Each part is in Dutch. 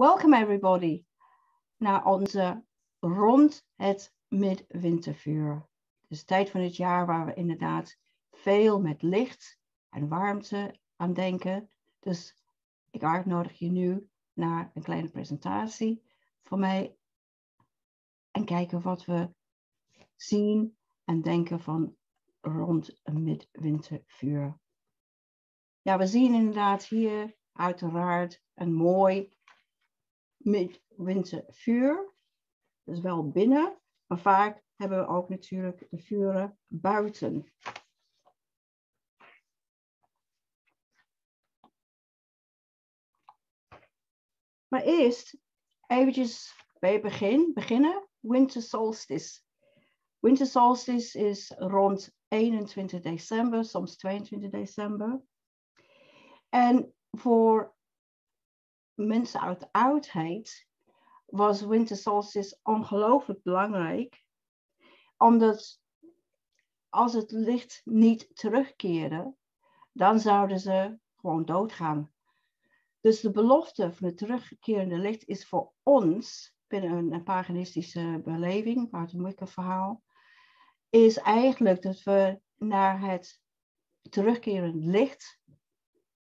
Welcome everybody naar onze Rond het Midwintervuur. Het is de tijd van het jaar waar we inderdaad veel met licht en warmte aan denken. Dus ik uitnodig je nu naar een kleine presentatie van mij en kijken wat we zien en denken van rond een midwintervuur. Ja, we zien inderdaad hier uiteraard een mooi midwintervuur. Dus wel binnen, maar vaak hebben we ook natuurlijk de vuren buiten. Maar eerst eventjes bij het beginnen. Winter solstice. Winter solstice is rond 21 december, soms 22 december. En voor mensen uit de oudheid was winter solstice ongelooflijk belangrijk. Omdat als het licht niet terugkeerde, dan zouden ze gewoon doodgaan. Dus de belofte van het terugkerende licht is voor ons, binnen een paganistische beleving, uit het Moekka-verhaal, is eigenlijk dat we naar het terugkerend licht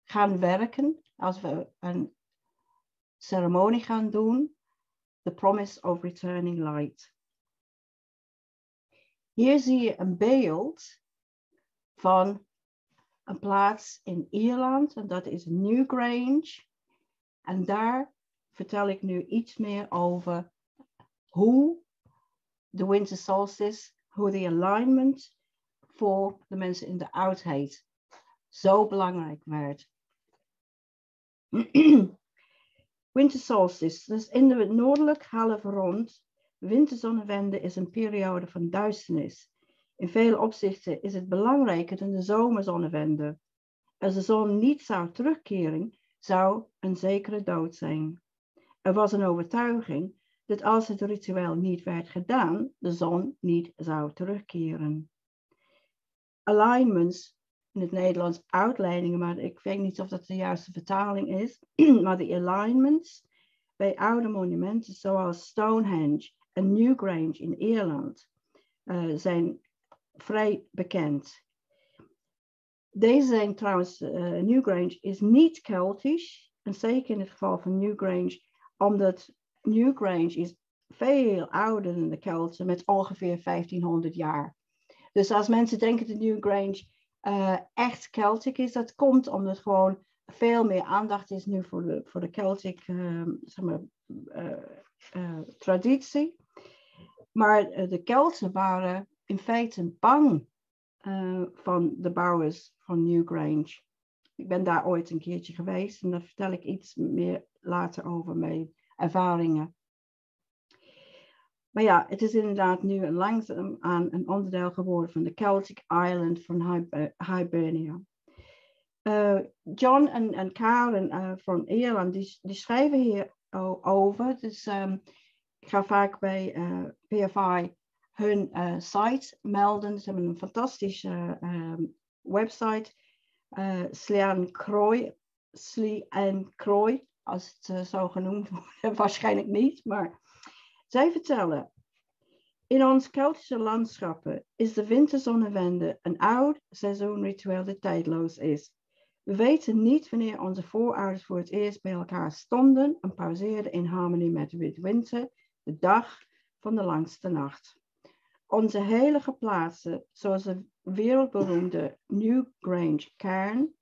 gaan werken. Als we een ceremonie gaan doen, the promise of returning light. Hier zie je een beeld van een plaats in Ierland en dat is Newgrange. En daar vertel ik nu iets meer over hoe de winter solstice, hoe de alignment voor de mensen in de oudheid zo belangrijk werd. Winter solstice, dus in de noordelijk halve rond, winterzonnewende is een periode van duisternis. In vele opzichten is het belangrijker dan de zomerzonnewende. Als de zon niet zou terugkeren, zou een zekere dood zijn. Er was een overtuiging dat als het ritueel niet werd gedaan, de zon niet zou terugkeren. Alignments, in het Nederlands uitleidingen, maar ik weet niet of dat de juiste vertaling is, maar de alignments bij oude monumenten zoals Stonehenge en Newgrange in Ierland zijn vrij bekend. Deze zijn trouwens, Newgrange is niet Keltisch, en zeker in het geval van Newgrange, omdat Newgrange is veel ouder dan de Kelten met ongeveer 1500 jaar. Dus als mensen denken dat Newgrange echt Celtic is, dat komt omdat gewoon veel meer aandacht is nu voor de Celtic zeg maar, traditie. Maar de Kelten waren in feite bang van de bouwers van Newgrange. Ik ben daar ooit een keertje geweest en daar vertel ik iets meer later over mijn ervaringen. Maar ja, het is inderdaad nu langzaamaan een onderdeel geworden van de Celtic Island van Hibernia. John en Karen van Ierland, die schrijven hier over. Dus ik ga vaak bij PFI hun site melden. Ze hebben een fantastische website. Slainte agus Craic, als het zo genoemd wordt. Waarschijnlijk niet, maar zij vertellen, in ons Keltische landschappen is de winterzonnewende een oud seizoenritueel dat tijdloos is. We weten niet wanneer onze voorouders voor het eerst bij elkaar stonden en pauzeerden in harmonie met midwinter, de dag van de langste nacht. Onze heilige plaatsen, zoals de wereldberoemde Newgrange Cairn,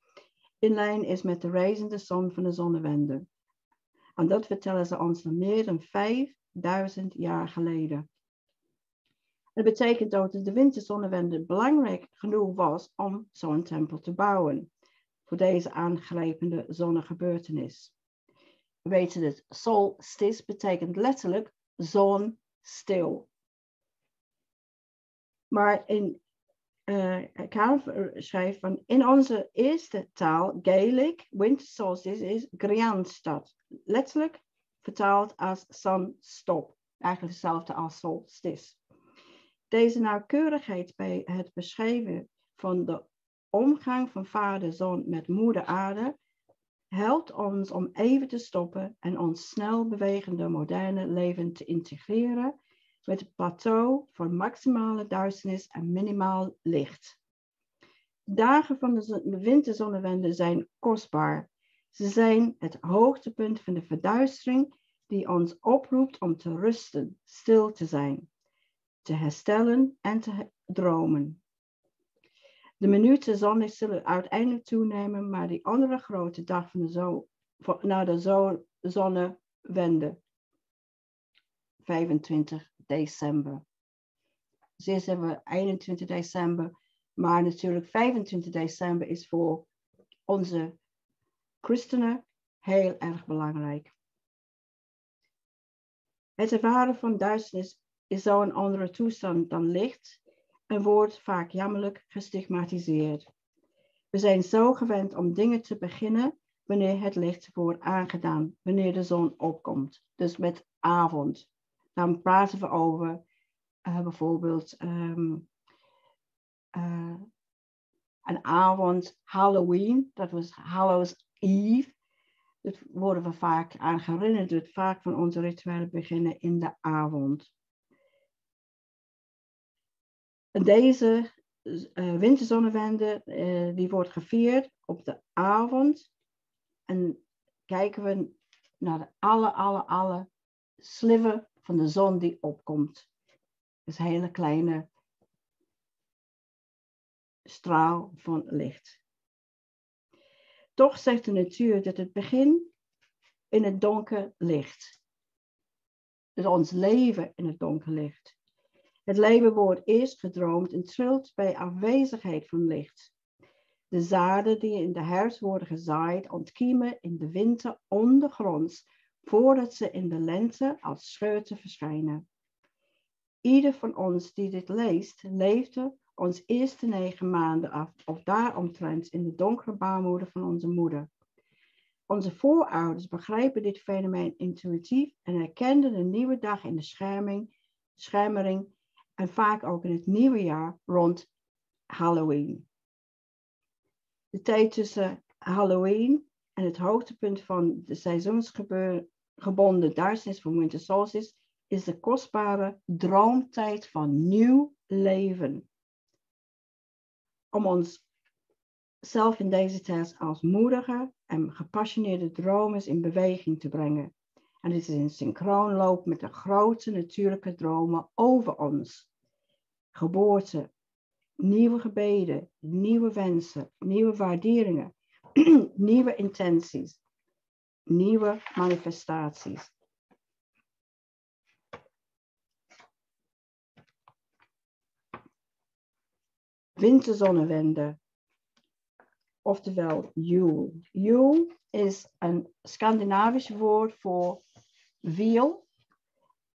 in lijn is met de rijzende zon van de zonnewende. En dat vertellen ze ons al meer dan 5.000 jaar geleden. Dat betekent ook dat de winterzonnewende belangrijk genoeg was om zo'n tempel te bouwen voor deze aangrijpende zonnegebeurtenis. We weten dat solstice betekent letterlijk zon stil. Maar in Karen schrijft van in onze eerste taal Gaelic winter solstice is Grianstad, letterlijk vertaald als sunstop, eigenlijk hetzelfde als solstice. Deze nauwkeurigheid bij het beschrijven van de omgang van vader zon met moeder aarde helpt ons om even te stoppen en ons snel bewegende moderne leven te integreren met het plateau voor maximale duisternis en minimaal licht. Dagen van de winterzonnewende zijn kostbaar. Ze zijn het hoogtepunt van de verduistering die ons oproept om te rusten, stil te zijn, te herstellen en te dromen. De minuten zonlicht zullen uiteindelijk toenemen, maar die andere grote dag van de naar de zonnewende, 25 december. Dus eerst hebben we 21 december, maar natuurlijk 25 december is voor onze christenen heel erg belangrijk. Het ervaren van duisternis is zo'n andere toestand dan licht en wordt vaak jammerlijk gestigmatiseerd. We zijn zo gewend om dingen te beginnen wanneer het licht wordt aangedaan, wanneer de zon opkomt, dus met avond. Dan praten we over bijvoorbeeld een avond Halloween, dat was Hallows Eve. Dat worden we vaak aan herinnerd, dat vaak van onze rituelen beginnen in de avond. Deze winterzonnewende die wordt gevierd op de avond. En kijken we naar de alle sliver van de zon die opkomt. Dus een hele kleine straal van licht. Toch zegt de natuur dat het begin in het donker ligt. Dat ons leven in het donker ligt. Het leven wordt eerst gedroomd en trilt bij afwezigheid van licht. De zaden die in de herfst worden gezaaid ontkiemen in de winter ondergronds voordat ze in de lente als scheuten verschijnen. Ieder van ons die dit leest, leefde ons eerste 9 maanden af of daaromtrent in de donkere baarmoeder van onze moeder. Onze voorouders begrijpen dit fenomeen intuïtief en herkenden de nieuwe dag in de schemering en vaak ook in het nieuwe jaar rond Halloween. De tijd tussen Halloween en het hoogtepunt van de seizoensgebonden duisternis van winter solstice is de kostbare droomtijd van nieuw leven. Om onszelf in deze tijd als moedige en gepassioneerde dromers in beweging te brengen. En dit is in synchroonloop met de grote natuurlijke dromen over ons. Geboorte, nieuwe gebeden, nieuwe wensen, nieuwe waarderingen, nieuwe intenties, nieuwe manifestaties. Winterzonnewende, oftewel Yule. Yule is een Scandinavisch woord voor wiel.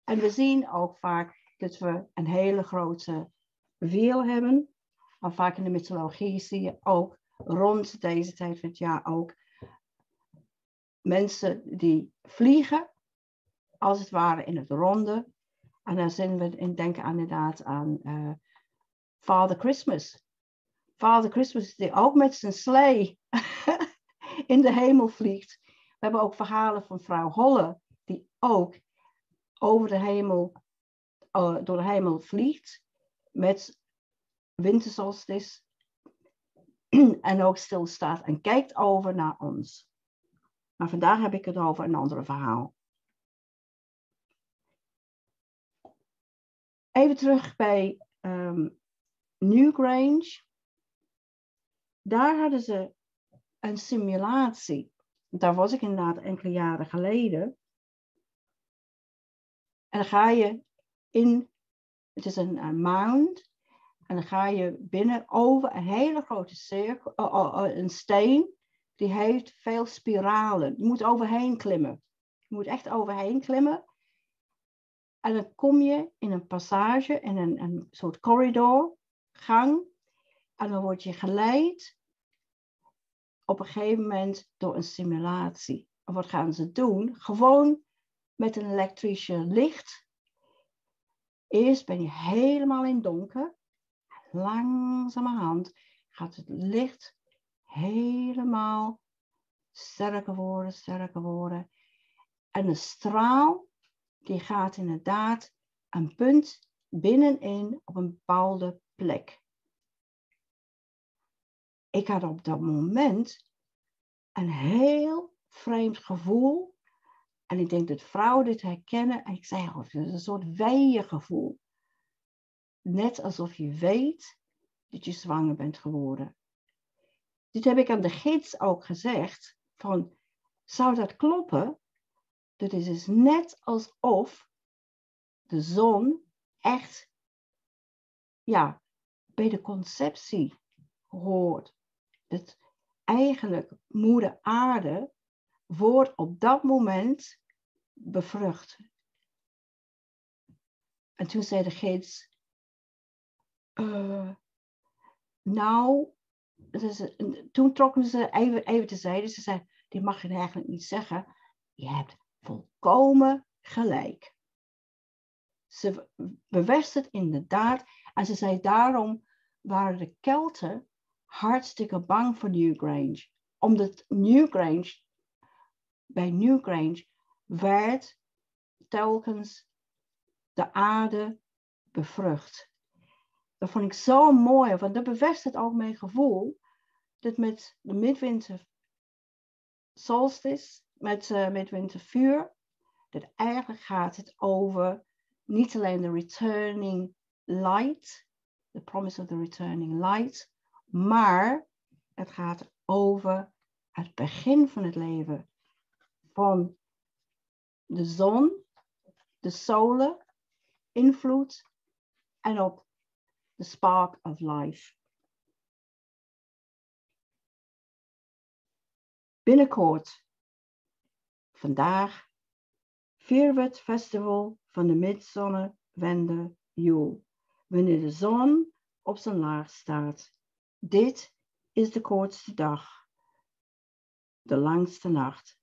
En we zien ook vaak dat we een hele grote wiel hebben. Maar vaak in de mythologie zie je ook rond deze tijd van het jaar ook mensen die vliegen, als het ware in het ronde. En daar zijn we in denken inderdaad aan Father Christmas. Father Christmas die ook met zijn slee in de hemel vliegt. We hebben ook verhalen van Vrouw Holle die ook over de hemel, door de hemel vliegt met wintersolstice en ook stilstaat en kijkt over naar ons. Maar vandaag heb ik het over een ander verhaal. Even terug bij Newgrange. Daar hadden ze een simulatie. Daar was ik inderdaad enkele jaren geleden. En dan ga je in, het is een mound. En dan ga je binnen over een hele grote cirkel, een steen. Die heeft veel spiralen. Je moet overheen klimmen. Je moet echt overheen klimmen. En dan kom je in een passage, in een soort corridor, gang. En dan word je geleid op een gegeven moment door een simulatie. En wat gaan ze doen? Gewoon met een elektrische licht. Eerst ben je helemaal in donker. Langzamerhand gaat het licht helemaal Sterke woorden, sterke woorden. En de straal, die gaat inderdaad een punt binnenin op een bepaalde plek. Ik had op dat moment een heel vreemd gevoel. En ik denk dat vrouwen dit herkennen. En ik zei, oh, het is een soort weiengevoel. Net alsof je weet dat je zwanger bent geworden. Dit heb ik aan de gids ook gezegd. Van, zou dat kloppen? Dat is dus net alsof de zon echt ja, bij de conceptie hoort. Dat eigenlijk moeder aarde wordt op dat moment bevrucht. En toen zei de gids, nou, dus, toen trokken ze even terzijde. Ze zei, dit mag je eigenlijk niet zeggen. Je hebt volkomen gelijk. Ze bewust het inderdaad. En ze zei, daarom waren de Kelten hartstikke bang voor Newgrange. Omdat Newgrange, bij Newgrange werd telkens de aarde bevrucht. Dat vond ik zo mooi, want dat bevestigt het ook mijn gevoel. Dat met de midwinter solstice, met wintervuur, dat eigenlijk gaat het over niet alleen de returning light, the promise of the returning light, maar het gaat over het begin van het leven. Van de zon, de solen, invloed en op the spark of life. Binnenkort, vandaag, vieren we het festival van de midzonnewende Yule, wanneer de zon op zijn laag staat. Dit is de kortste dag, de langste nacht.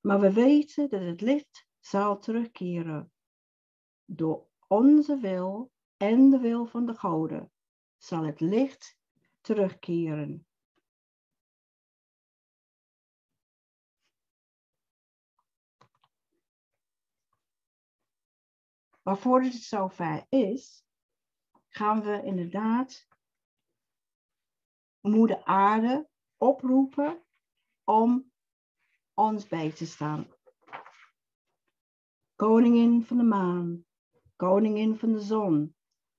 Maar we weten dat het licht zal terugkeren. Door onze wil en de wil van de goden zal het licht terugkeren. Maar voordat het zover is, gaan we inderdaad moeder aarde oproepen om ons bij te staan. Koningin van de maan, koningin van de zon,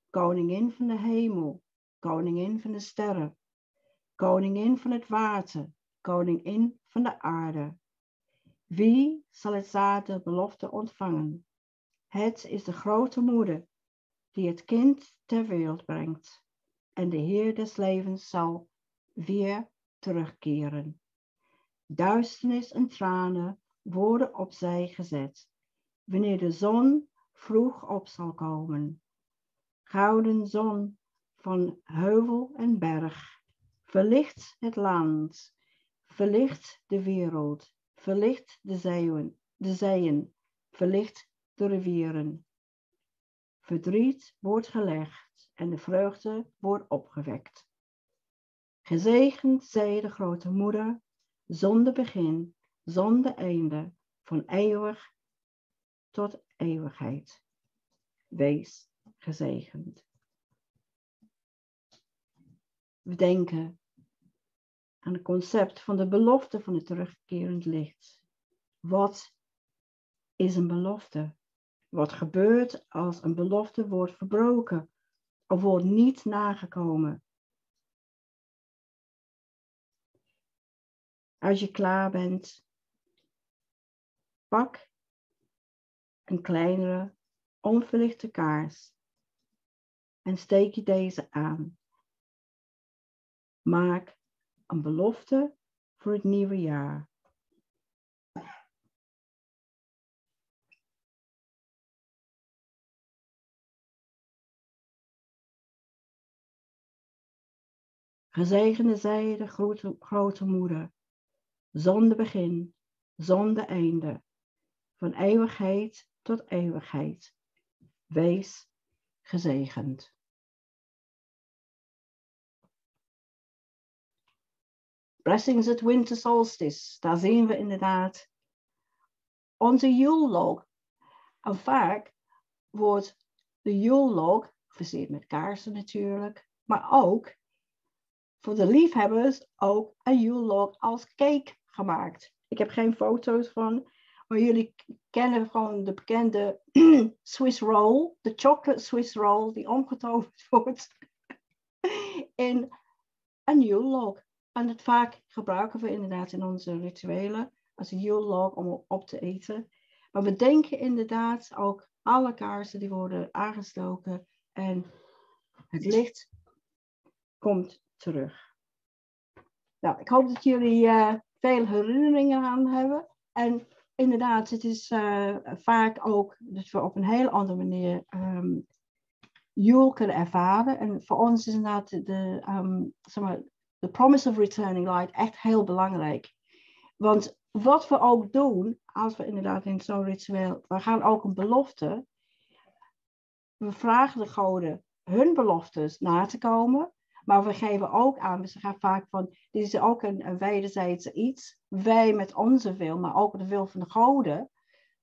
koningin van de hemel, koningin van de sterren, koningin van het water, koningin van de aarde. Wie zal het zaad der belofte ontvangen? Het is de grote moeder die het kind ter wereld brengt en de Heer des levens zal weer terugkeren. Duisternis en tranen worden opzij gezet, wanneer de zon vroeg op zal komen. Gouden zon van heuvel en berg, verlicht het land, verlicht de wereld, verlicht de zeeën, verlicht de rivieren. Verdriet wordt gelegd en de vreugde wordt opgewekt. Gezegend zij de grote moeder, zonder begin, zonder einde, van eeuwig tot eeuwigheid. Wees gezegend. We denken aan het concept van de belofte van het terugkerend licht. Wat is een belofte? Wat gebeurt als een belofte wordt verbroken of wordt niet nagekomen? Als je klaar bent, pak een kleinere onverlichte kaars en steek je deze aan. Maak een belofte voor het nieuwe jaar. Gezegende zij de grote moeder, zonder begin, zonder einde, van eeuwigheid tot eeuwigheid. Wees gezegend. Blessings at winter solstice, daar zien we inderdaad. Onze Yule-log. En vaak wordt de Yule-log versierd met kaarsen natuurlijk. Maar ook, voor de liefhebbers, ook een Yule-log als cake gemaakt. Ik heb geen foto's van, maar jullie kennen gewoon de bekende Swiss roll. De chocolate Swiss roll die omgetoverd wordt in een Yule-log. En dat vaak gebruiken we inderdaad in onze rituelen als een Yule-log om op te eten. Maar we denken inderdaad ook alle kaarsen die worden aangestoken en het licht komt terug. Nou, ik hoop dat jullie veel herinneringen aan hebben. En inderdaad, het is vaak ook dat we op een heel andere manier Yule kunnen ervaren. En voor ons is inderdaad de promise of returning light echt heel belangrijk. Want wat we ook doen, als we inderdaad in zo'n ritueel, we gaan ook een belofte. We vragen de goden hun beloftes na te komen. Maar we geven ook aan, dus we gaan vaak van, dit is ook een wederzijds iets. Wij met onze wil, maar ook de wil van de goden,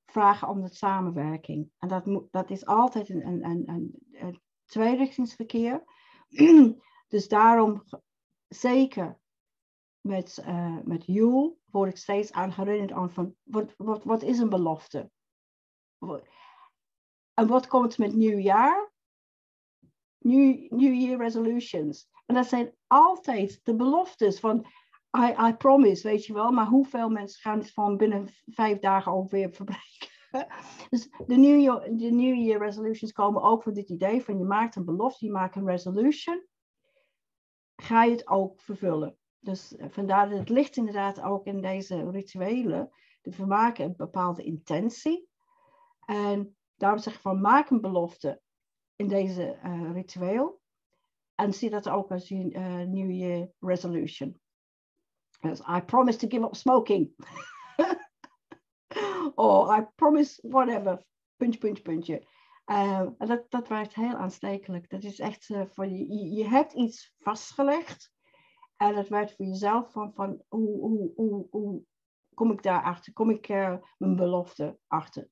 vragen om de samenwerking. En dat is altijd een tweerichtingsverkeer. Dus daarom, zeker met Yule, word ik steeds aan herinnerd aan van, wat is een belofte? En wat komt met nieuwjaar? New Year resolutions. En dat zijn altijd de beloftes van I promise, weet je wel. Maar hoeveel mensen gaan het van binnen 5 dagen ook weer verbreken? Dus de New Year resolutions komen ook van dit idee van je maakt een belofte, je maakt een resolution. Ga je het ook vervullen? Dus vandaar dat het ligt inderdaad ook in deze rituelen. We maken een bepaalde intentie. En daarom zeg ik van maak een belofte in deze ritueel. En zie dat ook als je New Year resolution. Dus I promise to give up smoking. Or I promise whatever. Puntje, puntje, puntje. Dat werkt heel aanstekelijk. Dat is echt je hebt iets vastgelegd. En dat werkt voor jezelf van hoe kom ik daarachter? Kom ik mijn belofte achter?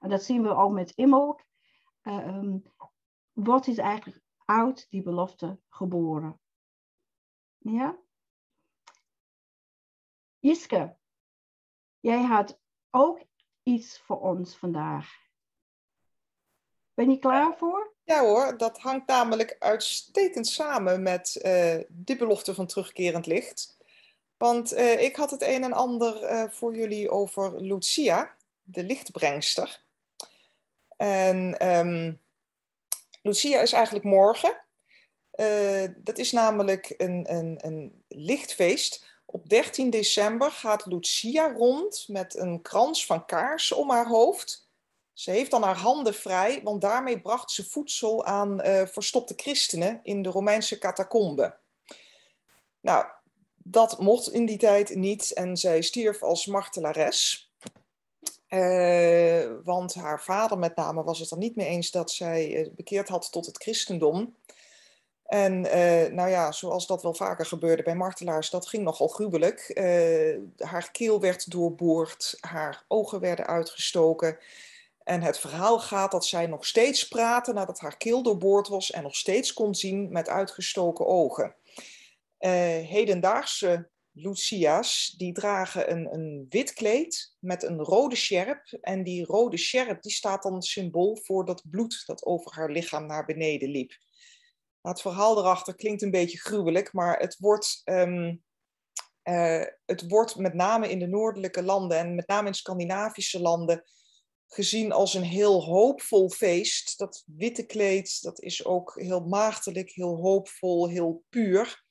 En dat zien we ook met Imhof. Wat is eigenlijk uit die belofte geboren? Ja? Jiske, jij had ook iets voor ons vandaag. Ben je klaar voor? Ja hoor, dat hangt namelijk uitstekend samen met de belofte van terugkerend licht. Want ik had het een en ander voor jullie over Lucia, de lichtbrengster. En Lucia is eigenlijk morgen. Dat is namelijk een lichtfeest. Op 13 december gaat Lucia rond met een krans van kaarsen om haar hoofd. Ze heeft dan haar handen vrij, want daarmee bracht ze voedsel aan verstopte christenen in de Romeinse catacomben. Nou, dat mocht in die tijd niet en zij stierf als martelares. Want haar vader met name was het er niet mee eens dat zij bekeerd had tot het christendom. En nou ja, zoals dat wel vaker gebeurde bij martelaars, dat ging nogal gruwelijk. Haar keel werd doorboord, haar ogen werden uitgestoken. En het verhaal gaat dat zij nog steeds praatte nadat haar keel doorboord was en nog steeds kon zien met uitgestoken ogen. Hedendaagse Lucia's die dragen een wit kleed met een rode sjerp. En die rode sjerp die staat dan symbool voor dat bloed dat over haar lichaam naar beneden liep. Het verhaal erachter klinkt een beetje gruwelijk, maar het wordt met name in de noordelijke landen en met name in Scandinavische landen gezien als een heel hoopvol feest. Dat witte kleed, dat is ook heel maagdelijk, heel hoopvol, heel puur.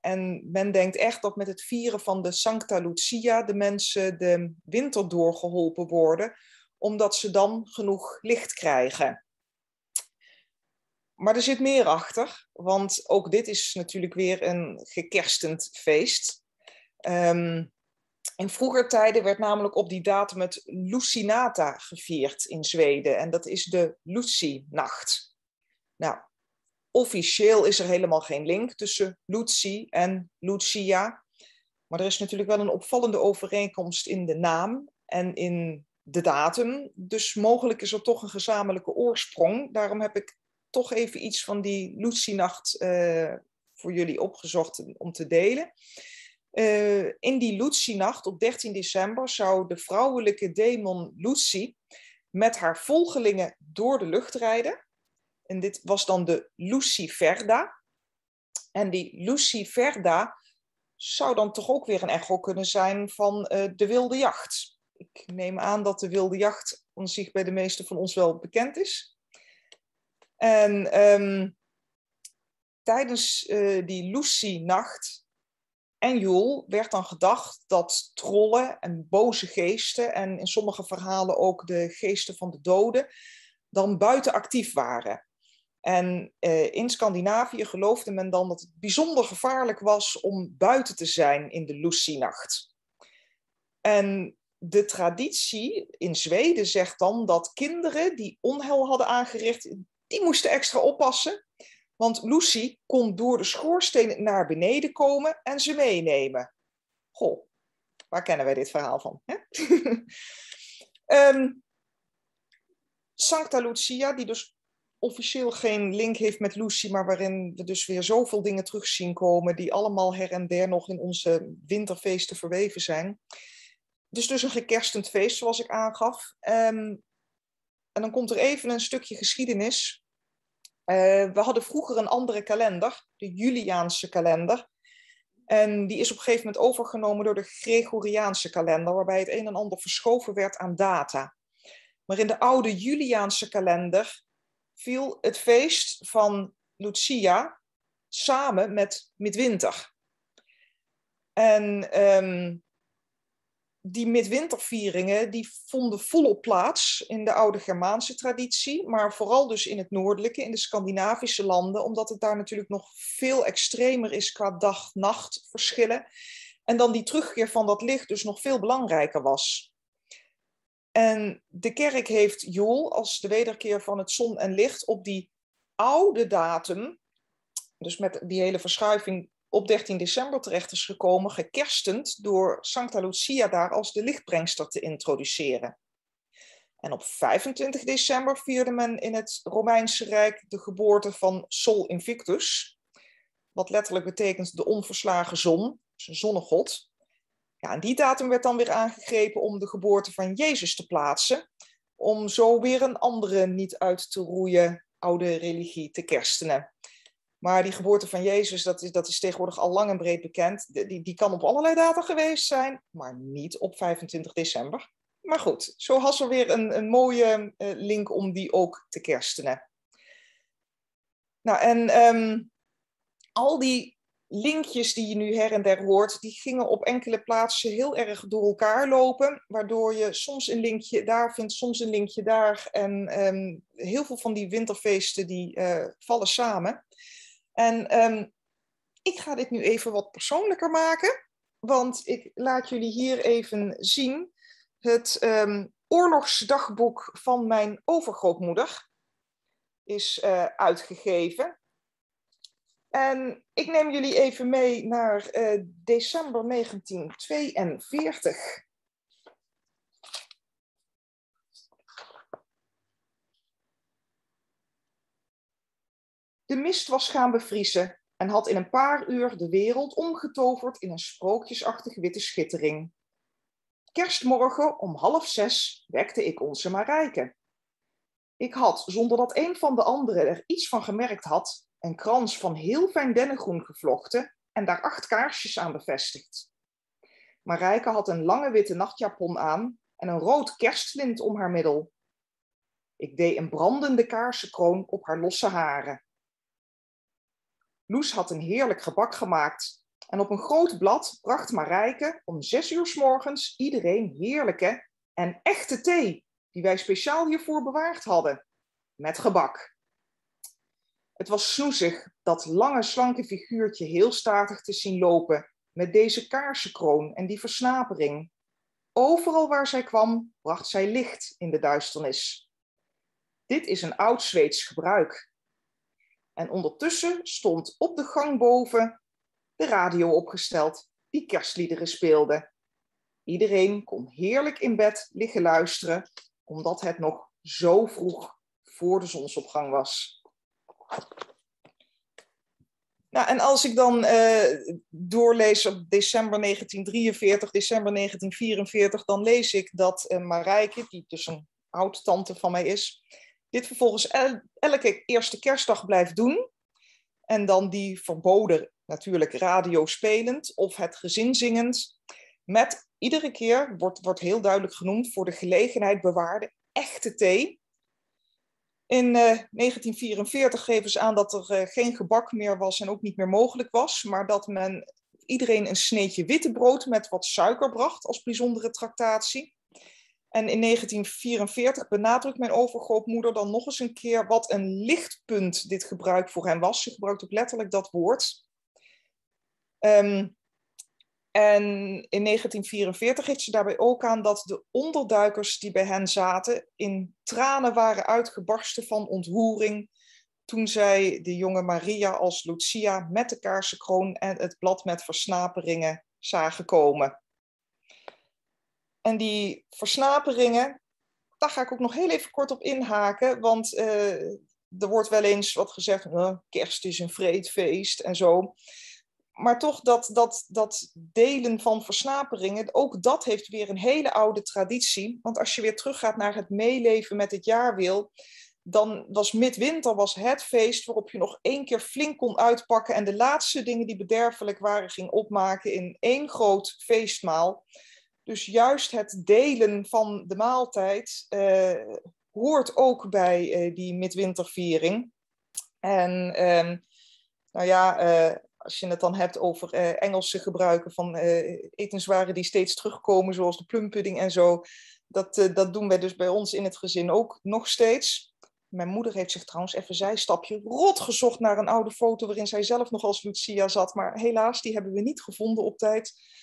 En men denkt echt dat met het vieren van de Sancta Lucia de mensen de winter doorgeholpen worden, omdat ze dan genoeg licht krijgen. Maar er zit meer achter, want ook dit is natuurlijk weer een gekerstend feest. In vroeger tijden werd namelijk op die datum het Lucinata gevierd in Zweden. En dat is de Lucy-nacht. Nou, Officieel is er helemaal geen link tussen Lucy en Lucia. Maar er is natuurlijk wel een opvallende overeenkomst in de naam en in de datum. Dus mogelijk is er toch een gezamenlijke oorsprong. Daarom heb ik toch even iets van die Lucy-nacht voor jullie opgezocht om te delen. In die Lucy-nacht op 13 december zou de vrouwelijke demon Lucy met haar volgelingen door de lucht rijden. En dit was dan de Lucy Verda. En die Lucy Verda zou dan toch ook weer een echo kunnen zijn van de wilde jacht. Ik neem aan dat de wilde jacht aan zich bij de meesten van ons wel bekend is. En tijdens die Lucy-nacht en Yule werd dan gedacht dat trollen en boze geesten en in sommige verhalen ook de geesten van de doden dan buiten actief waren. En in Scandinavië geloofde men dan dat het bijzonder gevaarlijk was om buiten te zijn in de Lucy-nacht. En de traditie in Zweden zegt dan dat kinderen die onheil hadden aangericht, die moesten extra oppassen. Want Lucy kon door de schoorsteen naar beneden komen en ze meenemen. Goh, waar kennen wij dit verhaal van? Hè? Sancta Lucia, die dus officieel geen link heeft met Lucy, maar waarin we dus weer zoveel dingen terug zien komen die allemaal her en der nog in onze winterfeesten verweven zijn. Dus een gekerstend feest, zoals ik aangaf. En dan komt er even een stukje geschiedenis. We hadden vroeger een andere kalender, de Juliaanse kalender. En die is op een gegeven moment overgenomen door de Gregoriaanse kalender, waarbij het een en ander verschoven werd aan data. Maar in de oude Juliaanse kalender viel het feest van Lucia samen met Midwinter. En die Midwintervieringen die vonden volop plaats in de oude Germaanse traditie, maar vooral dus in het noordelijke, in de Scandinavische landen, omdat het daar natuurlijk nog veel extremer is qua dag-nacht verschillen. En dan die terugkeer van dat licht dus nog veel belangrijker was. En de kerk heeft Yule als de wederkeer van het zon en licht op die oude datum, dus met die hele verschuiving op 13 december terecht is gekomen, gekerstend door Sancta Lucia daar als de lichtbrengster te introduceren. En op 25 december vierde men in het Romeinse Rijk de geboorte van Sol Invictus, wat letterlijk betekent de onverslagen zon, dus een zonnegod. Ja, en die datum werd dan weer aangegrepen om de geboorte van Jezus te plaatsen, om zo weer een andere niet uit te roeien oude religie te kerstenen. Maar die geboorte van Jezus, dat is tegenwoordig al lang en breed bekend. Die kan op allerlei data geweest zijn, maar niet op 25 december. Maar goed, zo had er weer een mooie link om die ook te kerstenen. Nou, en al die linkjes die je nu her en der hoort, die gingen op enkele plaatsen heel erg door elkaar lopen, waardoor je soms een linkje daar vindt, soms een linkje daar. En heel veel van die winterfeesten die vallen samen. En ik ga dit nu even wat persoonlijker maken, want ik laat jullie hier even zien het oorlogsdagboek van mijn overgrootmoeder is uitgegeven. En ik neem jullie even mee naar december 1942. De mist was gaan bevriezen en had in een paar uur de wereld omgetoverd in een sprookjesachtig witte schittering. Kerstmorgen om 5:30 wekte ik onze Marijke. Ik had, zonder dat een van de anderen er iets van gemerkt had, een krans van heel fijn dennengroen gevlochten en daar 8 kaarsjes aan bevestigd. Marijke had een lange witte nachtjapon aan en een rood kerstlint om haar middel. Ik deed een brandende kaarsenkroon op haar losse haren. Loes had een heerlijk gebak gemaakt en op een groot blad bracht Marijke om 6:00 's morgens iedereen heerlijke en echte thee, die wij speciaal hiervoor bewaard hadden, met gebak. Het was snoezig dat lange, slanke figuurtje heel statig te zien lopen met deze kaarsenkroon en die versnapering. Overal waar zij kwam, bracht zij licht in de duisternis. Dit is een oud Zweeds gebruik. En ondertussen stond op de gang boven de radio opgesteld die kerstliederen speelde. Iedereen kon heerlijk in bed liggen luisteren, omdat het nog zo vroeg voor de zonsopgang was. Nou, en als ik dan doorlees op december 1943, december 1944, dan lees ik dat Marijke, die dus een oud-tante van mij is, dit vervolgens elke eerste kerstdag blijft doen. En dan die verboden, natuurlijk radio spelend of het gezin zingend, met iedere keer, wordt heel duidelijk genoemd, voor de gelegenheid bewaarde echte thee. In 1944 geven ze aan dat er geen gebak meer was en ook niet meer mogelijk was, maar dat men iedereen een sneetje witte brood met wat suiker bracht als bijzondere tractatie. En in 1944 benadrukt mijn overgrootmoeder dan nog eens een keer wat een lichtpunt dit gebruik voor hen was. Ze gebruikt ook letterlijk dat woord. En in 1944 geeft ze daarbij ook aan dat de onderduikers die bij hen zaten in tranen waren uitgebarsten van ontroering toen zij de jonge Maria als Lucia met de kaarsenkroon en het blad met versnaperingen zagen komen. En die versnaperingen, daar ga ik ook nog heel even kort op inhaken, want er wordt wel eens wat gezegd, kerst is een vreedfeest en zo. Maar toch dat delen van versnaperingen, ook dat heeft weer een hele oude traditie. Want als je weer teruggaat naar het meeleven met het jaarwiel, dan was midwinter het feest waarop je nog één keer flink kon uitpakken en de laatste dingen die bederfelijk waren ging opmaken in één groot feestmaal. Dus juist het delen van de maaltijd hoort ook bij die midwinterviering. En als je het dan hebt over Engelse gebruiken van etenswaren die steeds terugkomen, zoals de plumpudding en zo. Dat doen wij dus bij ons in het gezin ook nog steeds. Mijn moeder heeft zich trouwens even zijstapje rot gezocht naar een oude foto waarin zij zelf nog als Lucia zat. Maar helaas, die hebben we niet gevonden op tijd.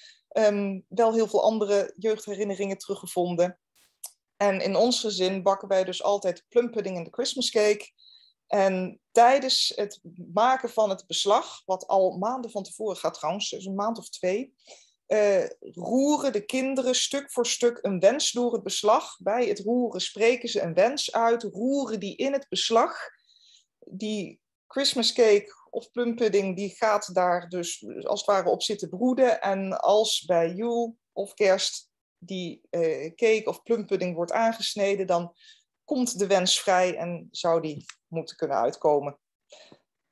Wel heel veel andere jeugdherinneringen teruggevonden. En in ons gezin bakken wij dus altijd plumpudding en de Christmascake. En tijdens het maken van het beslag, wat al maanden van tevoren gaat trouwens, dus een maand of twee, roeren de kinderen stuk voor stuk een wens door het beslag. Bij het roeren spreken ze een wens uit, roeren die in het beslag. Die Christmascake of plumpudding die gaat daar dus als het ware op zitten broeden. En als bij Yule of kerst die cake of plumpudding wordt aangesneden, dan komt de wens vrij en zou die moeten kunnen uitkomen.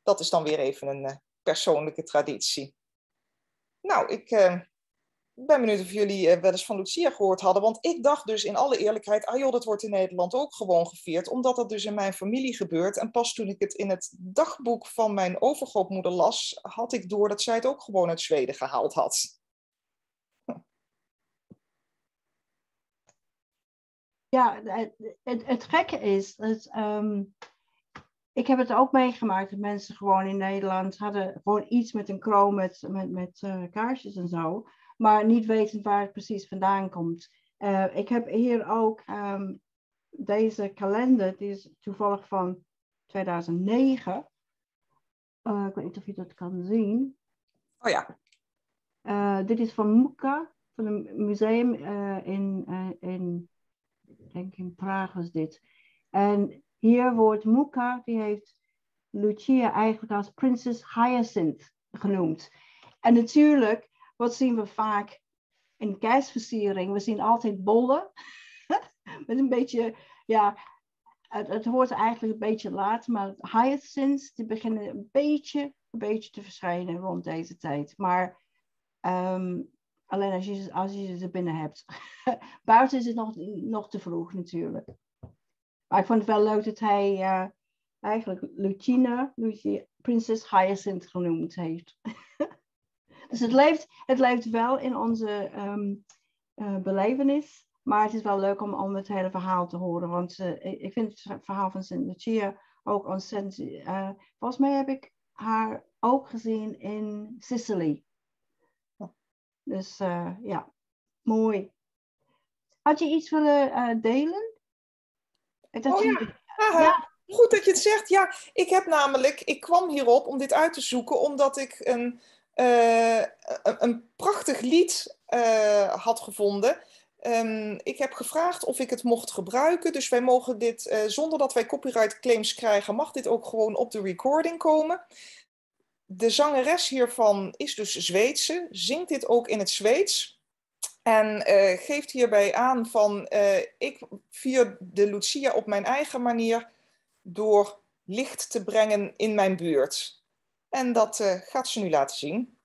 Dat is dan weer even een persoonlijke traditie. Nou, ik ben benieuwd of jullie wel eens van Lucia gehoord hadden, want ik dacht dus in alle eerlijkheid, dat wordt in Nederland ook gewoon gevierd, omdat dat dus in mijn familie gebeurt. En pas toen ik het in het dagboek van mijn overgrootmoeder las, had ik door dat zij het ook gewoon uit Zweden gehaald had. Ja, het gekke is, ik heb het ook meegemaakt dat mensen gewoon in Nederland hadden gewoon iets met een kroon met kaarsjes en zo, maar niet wetend waar het precies vandaan komt. Ik heb hier ook deze kalender, die is toevallig van 2009. Ik weet niet of je dat kan zien. Oh ja. Dit is van Moekka, van een museum in ik denk in Praag was dit. En hier wordt Moekka, die heeft Lucia eigenlijk als Prinses Hyacinth genoemd. En natuurlijk, wat zien we vaak in kerstversiering? We zien altijd bollen. Met een beetje, ja, het hoort eigenlijk een beetje laat, maar Hyacinths, die beginnen een beetje te verschijnen rond deze tijd. Maar alleen als je ze binnen hebt. Buiten is het nog te vroeg natuurlijk. Maar ik vond het wel leuk dat hij eigenlijk Lucia, Prinses Hyacinth genoemd heeft. Dus het leeft wel in onze belevenis. Maar het is wel leuk om het hele verhaal te horen. Want ik vind het verhaal van Sint Lucia ook ontzettend. Volgens mij heb ik haar ook gezien in Sicilië. Dus ja, mooi. Had je iets willen delen? Dat ja. Goed dat je het zegt. Ja, ik kwam hierop om dit uit te zoeken, omdat ik een prachtig lied had gevonden. Ik heb gevraagd of ik het mocht gebruiken. Dus wij mogen dit, zonder dat wij copyright claims krijgen, mag dit ook gewoon op de recording komen. De zangeres hiervan is dus Zweedse, zingt dit ook in het Zweeds. En geeft hierbij aan van, ik vier de Lucia op mijn eigen manier door licht te brengen in mijn buurt. En dat gaat ze nu laten zien.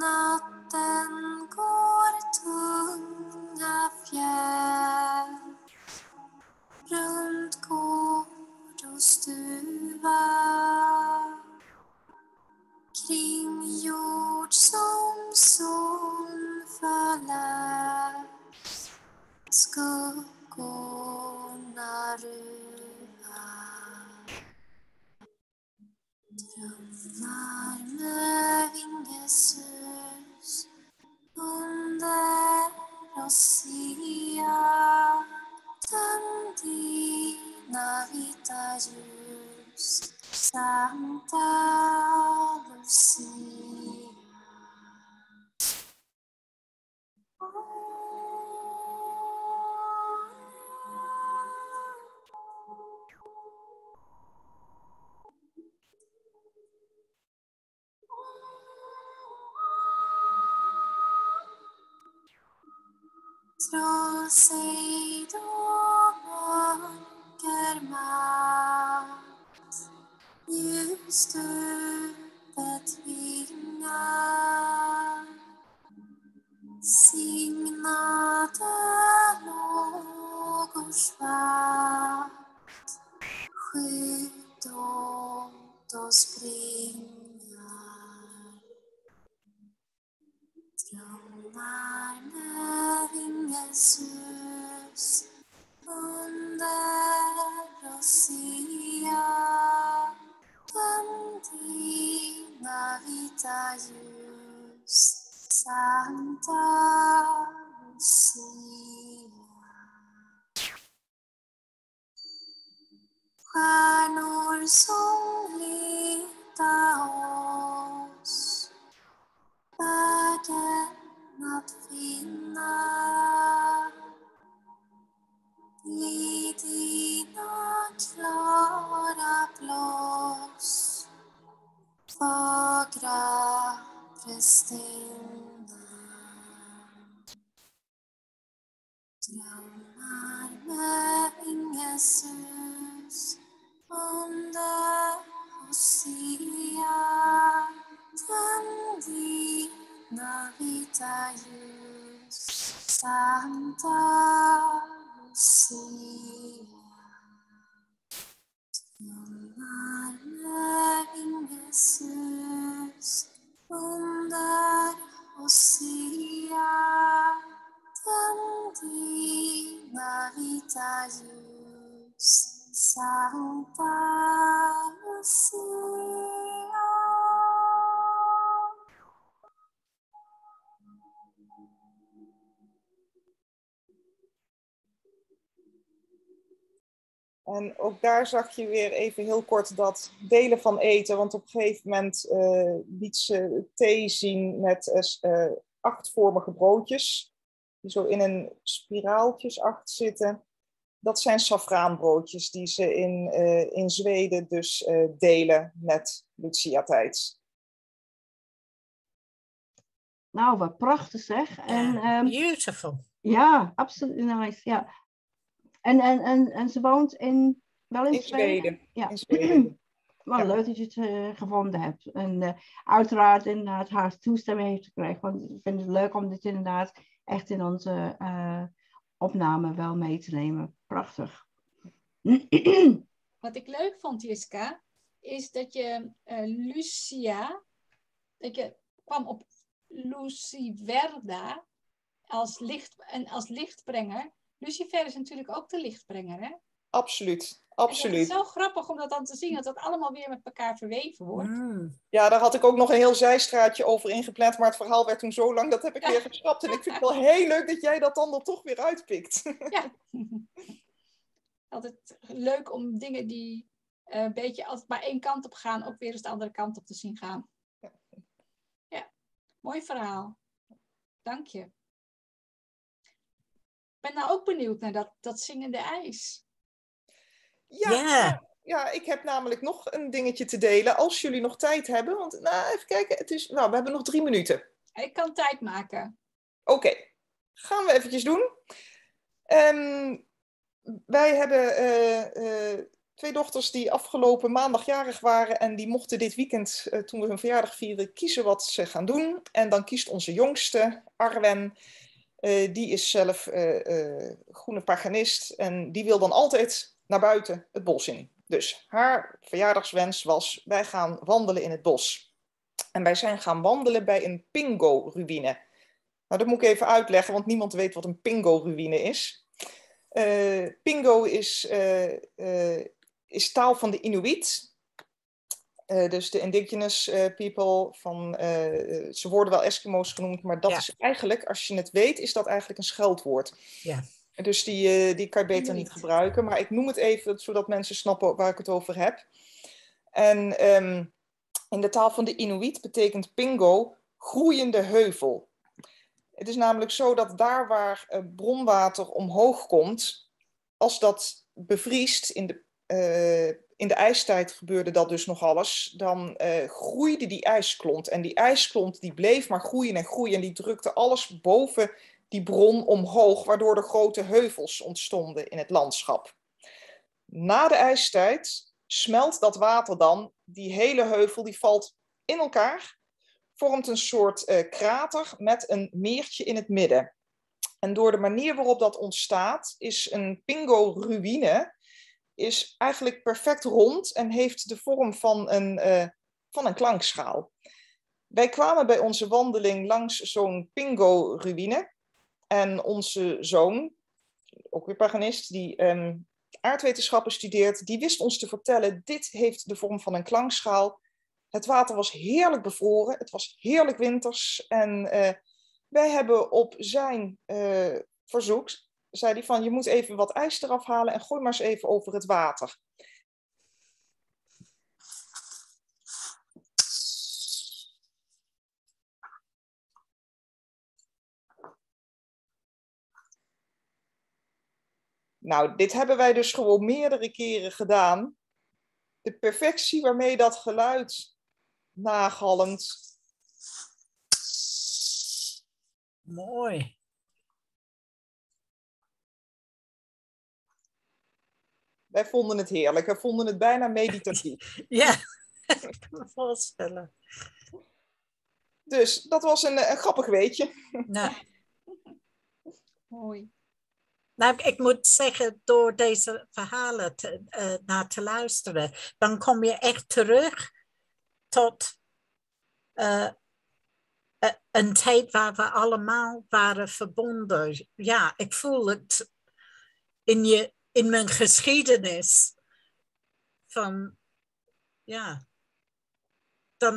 Natten går tunga fjärr runt gård och stuva, kring jord som sol förlär, skuggorna ruvar, drömmar med vingesur under Lucia, tänd dina vita ljus, Sancta Lucia. Dra sig då mörker makt, ljusstupet vingar, signade lågors vakt, skydd åt oss bringar, drömmar med Jesus, under Lucia, tänd dina vita ljus, Sancta Lucia. Stjärnor som leda oss, vägen att finna. I dina klara blås, fagra prästinnan, drömmar med vingens sus under Lucia, tänd dina vita ljus, Sancta Lucia, drömmar med vingens sus under Lucia, tänd dina vita ljus, Sancta Lucia. En ook daar zag je weer even heel kort dat delen van eten. Want op een gegeven moment liet ze thee zien met 8-vormige broodjes. Die zo in een spiraaltjes 8 zitten. Dat zijn saffraanbroodjes die ze in Zweden dus delen met Lucia-tijd. Nou, wat prachtig zeg. Beautiful. Ja, absoluut nice. Ja. En ze woont in Zweden. Ja. In Zweden. Wel ja. Leuk dat je het gevonden hebt. En uiteraard inderdaad haar toestemming heeft gekregen. Want ik vind het leuk om dit inderdaad echt in onze opname wel mee te nemen. Prachtig. Wat ik leuk vond, Jiska, is dat je Lucia, dat je kwam op Lucy Verda als lichtbrenger. Lucifer is natuurlijk ook de lichtbrenger, hè? Absoluut, absoluut. Het is zo grappig om dat dan te zien, dat dat allemaal weer met elkaar verweven wordt. Mm. Ja, daar had ik ook nog een heel zijstraatje over ingepland, maar het verhaal werd toen zo lang, dat heb ik weer geschrapt. En ik vind het wel heel leuk dat jij dat dan er toch weer uitpikt. Ja, altijd leuk om dingen die een beetje altijd maar één kant op gaan, ook weer eens de andere kant op te zien gaan. Ja, mooi verhaal. Dank je. Ik ben nou ook benieuwd naar dat zingende ijs. Ja, ja, ik heb namelijk nog een dingetje te delen. Als jullie nog tijd hebben. Want even kijken. Het is, we hebben nog 3 minuten. Ik kan tijd maken. Oké. Gaan we eventjes doen. Wij hebben 2 dochters die afgelopen maandag jarig waren. En die mochten dit weekend, toen we hun verjaardag vieren, kiezen wat ze gaan doen. En dan kiest onze jongste, Arwen. Die is zelf groene paganist. En die wil dan altijd naar buiten het bos in. Dus haar verjaardagswens was, wij gaan wandelen in het bos. En wij zijn gaan wandelen bij een Pingo-ruïne. Nou, dat moet ik even uitleggen, want niemand weet wat een Pingo-ruïne is. Pingo is taal van de Inuit. Dus de indigenous people. Ze worden wel Eskimo's genoemd, maar dat is eigenlijk, als je het weet, is dat eigenlijk een scheldwoord. Ja. Dus die kan je beter niet gebruiken. Maar ik noem het even, zodat mensen snappen waar ik het over heb. En in de taal van de Inuit betekent Pingo groeiende heuvel. Het is namelijk zo dat daar waar bronwater omhoog komt, als dat bevriest, in de ijstijd gebeurde dat dus nog alles, dan groeide die ijsklont. En die ijsklont die bleef maar groeien en groeien en die drukte alles boven die bron omhoog, waardoor er grote heuvels ontstonden in het landschap. Na de ijstijd smelt dat water dan, die hele heuvel, die valt in elkaar, vormt een soort krater met een meertje in het midden. En door de manier waarop dat ontstaat, is een Pingo-ruïne eigenlijk perfect rond en heeft de vorm van een klankschaal. Wij kwamen bij onze wandeling langs zo'n Pingo-ruïne. En onze zoon, ook weer paganist, die aardwetenschappen studeert, die wist ons te vertellen, dit heeft de vorm van een klankschaal. Het water was heerlijk bevroren, het was heerlijk winters. En wij hebben op zijn verzoek, zei hij van, je moet even wat ijs eraf halen en gooi maar eens even over het water. Nou, dit hebben wij dus gewoon meerdere keren gedaan. De perfectie waarmee dat geluid nagalmt. Mooi. Wij vonden het heerlijk. Wij vonden het bijna meditatief. Ja, ik kan me voorstellen. Dus dat was een grappig weetje. Nou. Mooi. Nou, ik moet zeggen, door deze verhalen naar te luisteren, dan kom je echt terug tot een tijd waar we allemaal waren verbonden. Ja, ik voel het in mijn geschiedenis. Dan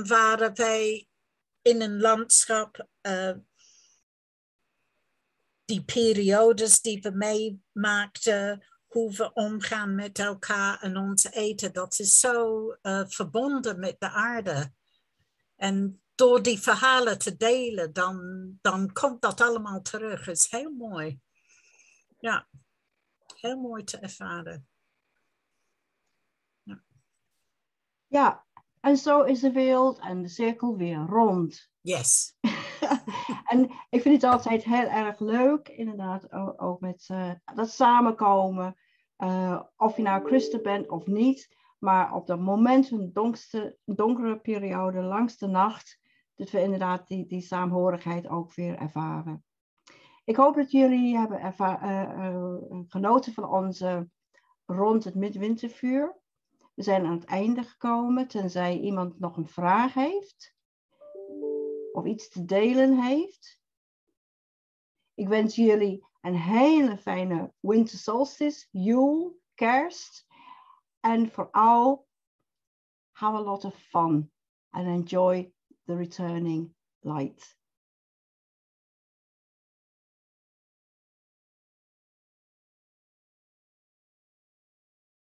waren wij in een landschap. Die periodes die we meemaakten, hoe we omgaan met elkaar en ons eten, dat is zo verbonden met de aarde. En door die verhalen te delen, dan komt dat allemaal terug. Dat is heel mooi. Ja, heel mooi te ervaren. Ja, en zo is de wereld en de cirkel weer rond. Yes. En ik vind het altijd heel erg leuk, inderdaad, ook met dat samenkomen. Of je nou christen bent of niet, maar op dat moment, een donkere periode, langs de nacht, dat we inderdaad die saamhorigheid ook weer ervaren. Ik hoop dat jullie hebben genoten van onze Rond het Midwintervuur. We zijn aan het einde gekomen, tenzij iemand nog een vraag heeft. of iets te delen heeft. Ik wens jullie een hele fijne winter solstice, Yule, kerst. En vooral, have a lot of fun and enjoy the returning light.